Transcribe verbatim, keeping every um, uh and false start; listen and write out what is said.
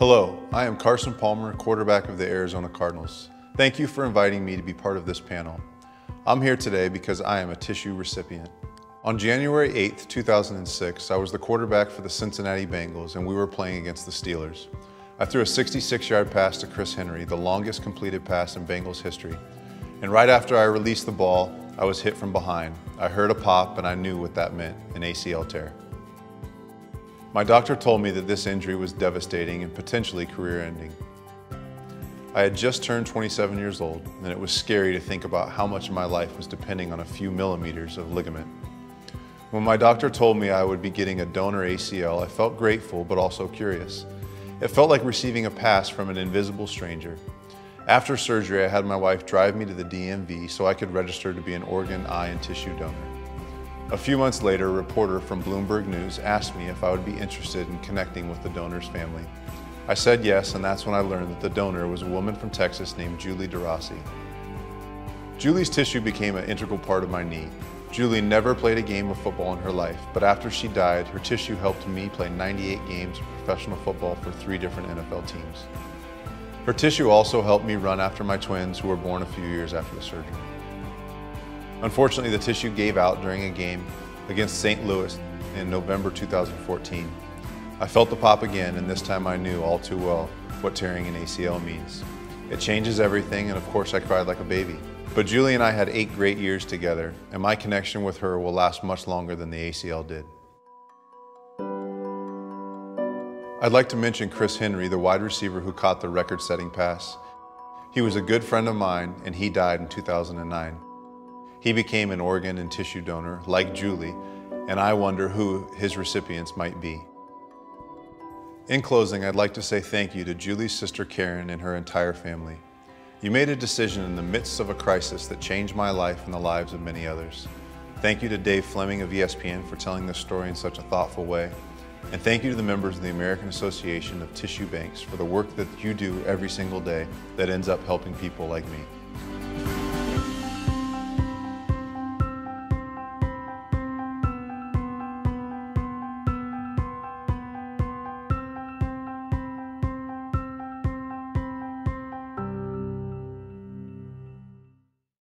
Hello, I am Carson Palmer, quarterback of the Arizona Cardinals. Thank you for inviting me to be part of this panel. I'm here today because I am a tissue recipient. On January eighth, two thousand six, I was the quarterback for the Cincinnati Bengals and we were playing against the Steelers. I threw a sixty-six yard pass to Chris Henry, the longest completed pass in Bengals history. And right after I released the ball, I was hit from behind. I heard a pop and I knew what that meant, an A C L tear. My doctor told me that this injury was devastating and potentially career-ending. I had just turned twenty-seven years old, and it was scary to think about how much of my life was depending on a few millimeters of ligament. When my doctor told me I would be getting a donor A C L, I felt grateful but also curious. It felt like receiving a pass from an invisible stranger. After surgery, I had my wife drive me to the D M V so I could register to be an organ, eye, and tissue donor. A few months later, a reporter from Bloomberg News asked me if I would be interested in connecting with the donor's family. I said yes, and that's when I learned that the donor was a woman from Texas named Julie DeRossi. Julie's tissue became an integral part of my knee. Julie never played a game of football in her life, but after she died, her tissue helped me play ninety-eight games of professional football for three different N F L teams. Her tissue also helped me run after my twins, who were born a few years after the surgery. Unfortunately, the tissue gave out during a game against Saint Louis in November two thousand fourteen. I felt the pop again, and this time I knew all too well what tearing an A C L means. It changes everything, and of course I cried like a baby. But Julie and I had eight great years together, and my connection with her will last much longer than the A C L did. I'd like to mention Chris Henry, the wide receiver who caught the record-setting pass. He was a good friend of mine, and he died in two thousand nine. He became an organ and tissue donor, like Julie, and I wonder who his recipients might be. In closing, I'd like to say thank you to Julie's sister Karen and her entire family. You made a decision in the midst of a crisis that changed my life and the lives of many others. Thank you to Dave Fleming of E S P N for telling this story in such a thoughtful way. And thank you to the members of the American Association of Tissue Banks for the work that you do every single day that ends up helping people like me.